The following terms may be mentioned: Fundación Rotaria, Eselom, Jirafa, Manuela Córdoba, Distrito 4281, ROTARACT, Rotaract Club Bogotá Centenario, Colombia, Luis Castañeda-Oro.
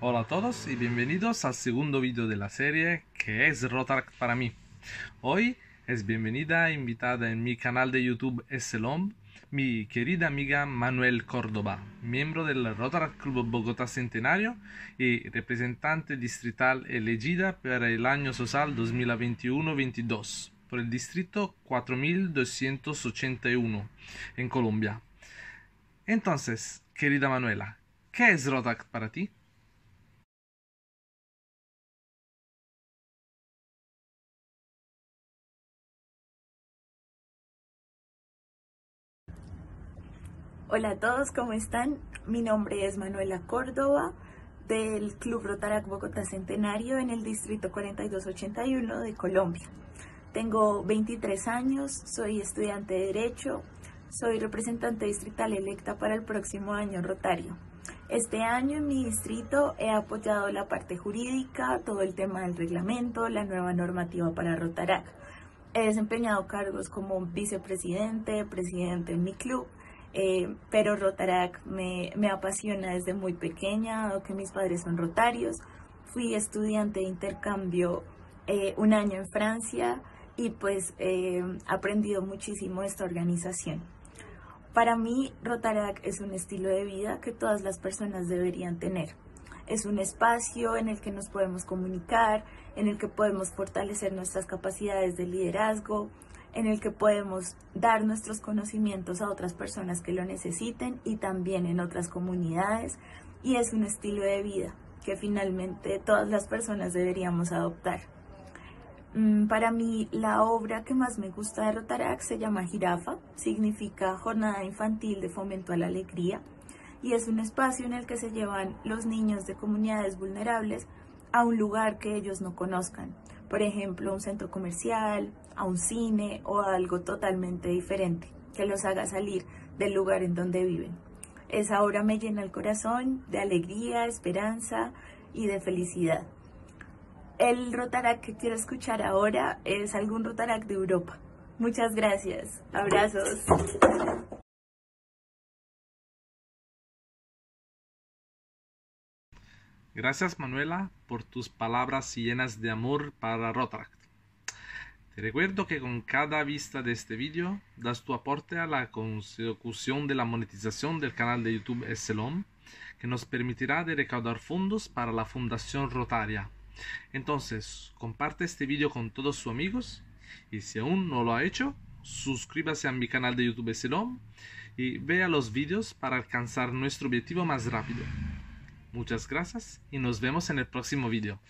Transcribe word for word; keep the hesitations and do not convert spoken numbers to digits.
Hola a todos y bienvenidos al segundo vídeo de la serie que es Rotaract para mí. Hoy es bienvenida e invitada en mi canal de YouTube Eselom mi querida amiga Manuela Córdoba, miembro del Rotaract Club Bogotá Centenario y representante distrital elegida para el año social dos mil veintiuno veintidós por el Distrito cuatro mil doscientos ochenta y uno en Colombia. Entonces, querida Manuela, ¿qué es Rotaract para ti? Hola a todos, ¿cómo están? Mi nombre es Manuela Córdoba del Club Rotaract Bogotá Centenario en el Distrito cuatro mil doscientos ochenta y uno de Colombia. Tengo veintitrés años, soy estudiante de Derecho, soy representante distrital electa para el próximo año rotario. Este año en mi distrito he apoyado la parte jurídica, todo el tema del reglamento, la nueva normativa para Rotaract. He desempeñado cargos como vicepresidente, presidente en mi club, Eh, pero Rotaract me, me apasiona desde muy pequeña, dado que mis padres son rotarios. Fui estudiante de intercambio eh, un año en Francia y pues he eh, aprendido muchísimo de esta organización. Para mí Rotaract es un estilo de vida que todas las personas deberían tener. Es un espacio en el que nos podemos comunicar, en el que podemos fortalecer nuestras capacidades de liderazgo, en el que podemos dar nuestros conocimientos a otras personas que lo necesiten y también en otras comunidades, y es un estilo de vida que finalmente todas las personas deberíamos adoptar. Para mí la obra que más me gusta de Rotaract se llama Jirafa, significa Jornada Infantil de Fomento a la Alegría, y es un espacio en el que se llevan los niños de comunidades vulnerables a un lugar que ellos no conozcan, por ejemplo, un centro comercial, a un cine o a algo totalmente diferente que los haga salir del lugar en donde viven. Esa obra me llena el corazón de alegría, esperanza y de felicidad. El Rotaract que quiero escuchar ahora es algún Rotaract de Europa. Muchas gracias. Abrazos. Gracias Manuela por tus palabras llenas de amor para Rotaract. Te recuerdo que con cada vista de este vídeo das tu aporte a la consecución de la monetización del canal de YouTube Eselom, que nos permitirá de recaudar fondos para la Fundación Rotaria. Entonces, comparte este vídeo con todos sus amigos y si aún no lo ha hecho, suscríbase a mi canal de YouTube Eselom y vea los vídeos para alcanzar nuestro objetivo más rápido. Muchas gracias y nos vemos en el próximo vídeo.